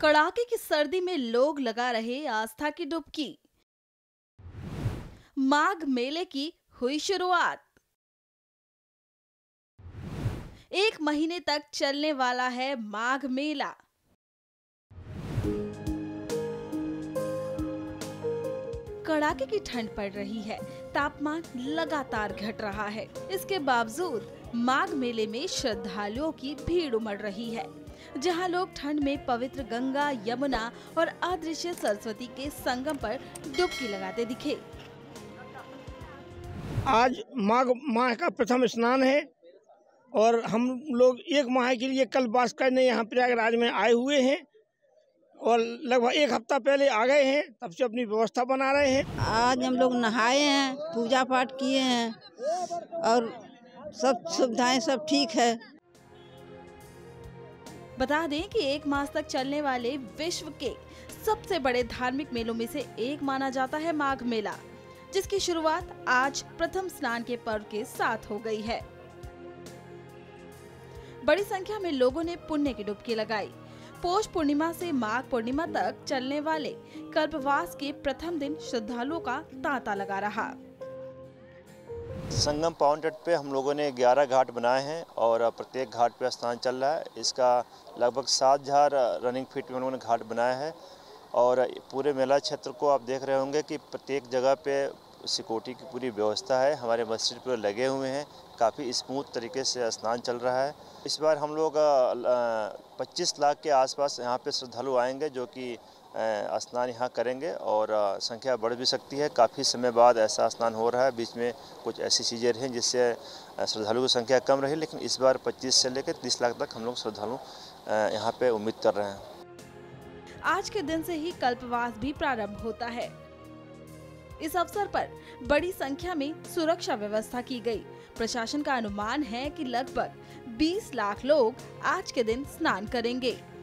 कड़ाके की सर्दी में लोग लगा रहे आस्था की डुबकी। माघ मेले की हुई शुरुआत। 1 महीने तक चलने वाला है माघ मेला। कड़ाके की ठंड पड़ रही है, तापमान लगातार घट रहा है। इसके बावजूद माघ मेले में श्रद्धालुओं की भीड़ उमड़ रही है, जहां लोग ठंड में पवित्र गंगा, यमुना और अदृश्य सरस्वती के संगम पर डुबकी लगाते दिखे। आज माघ माह का प्रथम स्नान है और हम लोग 1 माह के लिए कल्पवास करने यहाँ प्रयागराज में आए हुए हैं और लगभग 1 हफ्ता पहले आ गए हैं, तब से अपनी व्यवस्था बना रहे हैं। आज हम लोग नहाए हैं, पूजा पाठ किए हैं और सब सुविधाएं सब ठीक है। बता दें कि 1 माह तक चलने वाले विश्व के सबसे बड़े धार्मिक मेलों में से एक माना जाता है माघ मेला, जिसकी शुरुआत आज प्रथम स्नान के पर्व के साथ हो गई है। बड़ी संख्या में लोगों ने पुण्य की डुबकी लगाई। पौष पूर्णिमा से माघ पूर्णिमा तक चलने वाले कल्पवास के प्रथम दिन श्रद्धालुओं का तांता लगा रहा। संगम पावन तट पे हम लोगों ने 11 घाट बनाए हैं और प्रत्येक घाट पे स्नान चल रहा है। इसका लगभग 7,000 रनिंग फीट में उन्होंने घाट बनाया है और पूरे मेला क्षेत्र को आप देख रहे होंगे कि प्रत्येक जगह पे सिक्योरिटी की पूरी व्यवस्था है। हमारे मस्जिद पर लगे हुए हैं, काफ़ी स्मूथ तरीके से स्नान चल रहा है। इस बार हम लोग 25 लाख के आसपास यहाँ पे श्रद्धालु आएंगे जो कि स्नान यहाँ करेंगे और संख्या बढ़ भी सकती है। काफ़ी समय बाद ऐसा स्नान हो रहा है। बीच में कुछ ऐसी चीज़ें रहीं जिससे श्रद्धालुओं की संख्या कम रही, लेकिन इस बार 25 से लेकर 30 लाख तक हम लोग श्रद्धालु यहाँ पे उम्मीद कर रहे हैं। आज के दिन से ही कल्पवास भी प्रारंभ होता है। इस अवसर पर बड़ी संख्या में सुरक्षा व्यवस्था की गई। प्रशासन का अनुमान है कि लगभग 20 लाख लोग आज के दिन स्नान करेंगे।